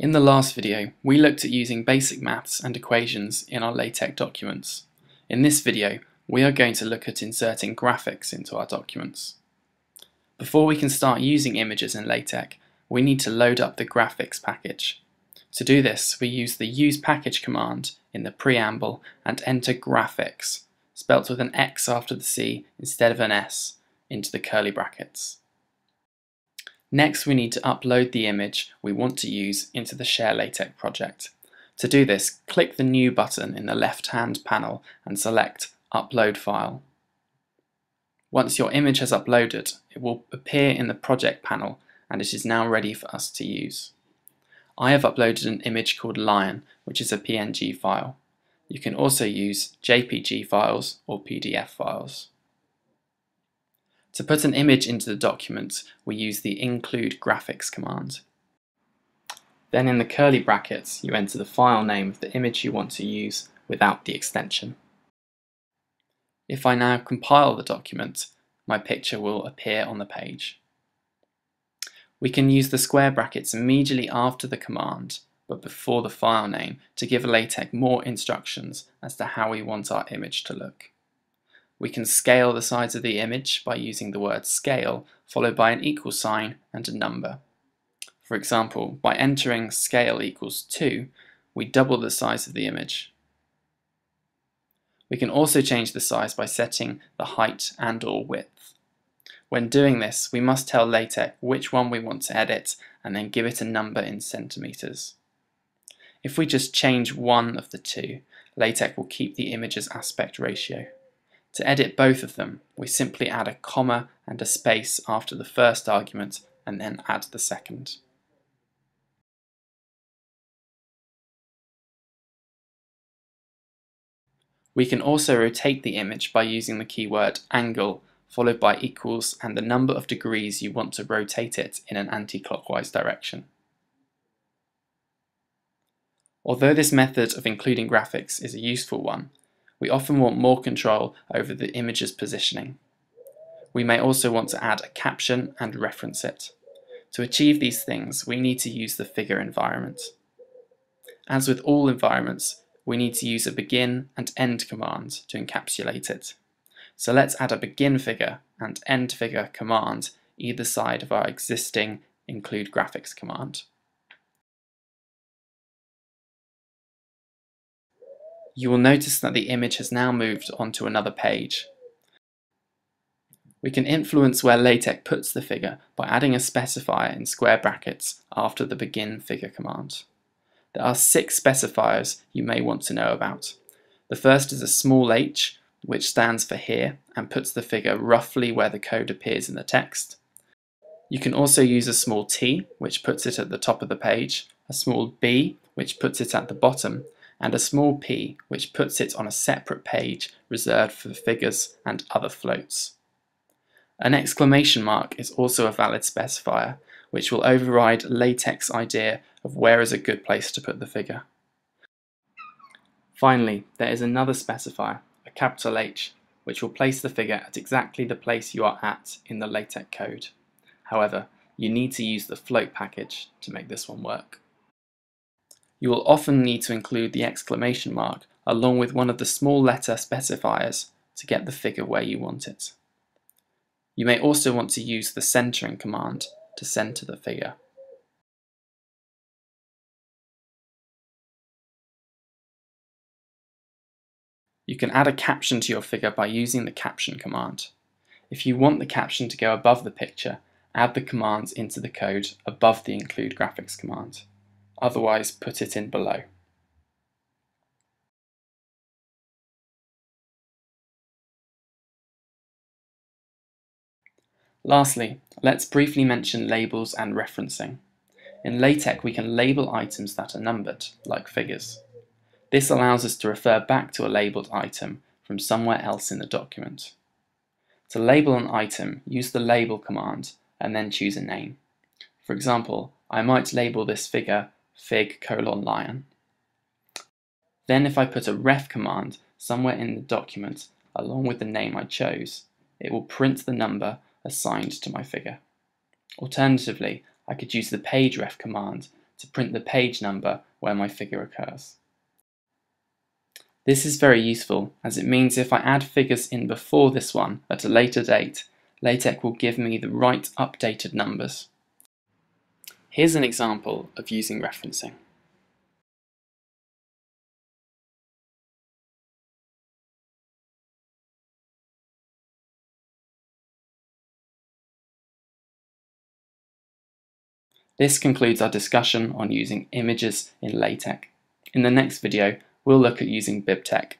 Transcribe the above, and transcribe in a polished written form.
In the last video, we looked at using basic maths and equations in our LaTeX documents. In this video, we are going to look at inserting graphics into our documents. Before we can start using images in LaTeX, we need to load up the graphics package. To do this, we use the usepackage command in the preamble and enter graphics, spelt with an X after the C instead of an S, into the curly brackets. Next, we need to upload the image we want to use into the ShareLaTeX project. To do this, click the New button in the left-hand panel and select Upload File. Once your image has uploaded, it will appear in the project panel and it is now ready for us to use. I have uploaded an image called Lion, which is a PNG file. You can also use JPG files or PDF files. To put an image into the document, we use the includegraphics command. Then in the curly brackets, you enter the file name of the image you want to use without the extension. If I now compile the document, my picture will appear on the page. We can use the square brackets immediately after the command, but before the file name, to give LaTeX more instructions as to how we want our image to look. We can scale the size of the image by using the word scale, followed by an equal sign and a number. For example, by entering scale equals 2, we double the size of the image. We can also change the size by setting the height and or width. When doing this, we must tell LaTeX which one we want to edit and then give it a number in centimeters. If we just change one of the two, LaTeX will keep the image's aspect ratio. To edit both of them, we simply add a comma and a space after the first argument and then add the second. We can also rotate the image by using the keyword angle, followed by equals and the number of degrees you want to rotate it in an anti-clockwise direction. Although this method of including graphics is a useful one, we often want more control over the image's positioning. We may also want to add a caption and reference it. To achieve these things, we need to use the figure environment. As with all environments, we need to use a begin and end command to encapsulate it. So let's add a begin figure and end figure command either side of our existing include graphics command. You will notice that the image has now moved onto another page. We can influence where LaTeX puts the figure by adding a specifier in square brackets after the begin figure command. There are 6 specifiers you may want to know about. The first is a small h, which stands for here and puts the figure roughly where the code appears in the text. You can also use a small t, which puts it at the top of the page, a small b, which puts it at the bottom, and a small p, which puts it on a separate page reserved for figures and other floats. An exclamation mark is also a valid specifier, which will override LaTeX's idea of where is a good place to put the figure. Finally, there is another specifier, a capital H, which will place the figure at exactly the place you are at in the LaTeX code. However, you need to use the float package to make this one work. You will often need to include the exclamation mark along with one of the small letter specifiers to get the figure where you want it. You may also want to use the centering command to center the figure. You can add a caption to your figure by using the caption command. If you want the caption to go above the picture, add the commands into the code above the include graphics command. Otherwise, put it in below. Lastly, let's briefly mention labels and referencing. In LaTeX, we can label items that are numbered, like figures. This allows us to refer back to a labeled item from somewhere else in the document. To label an item, use the label command and then choose a name. For example, I might label this figure fig:lion. Then if I put a ref command somewhere in the document along with the name I chose, it will print the number assigned to my figure. Alternatively, I could use the pageref command to print the page number where my figure occurs. This is very useful, as it means if I add figures in before this one at a later date, LaTeX will give me the right updated numbers. Here's an example of using referencing. This concludes our discussion on using images in LaTeX. In the next video, we'll look at using BibTeX.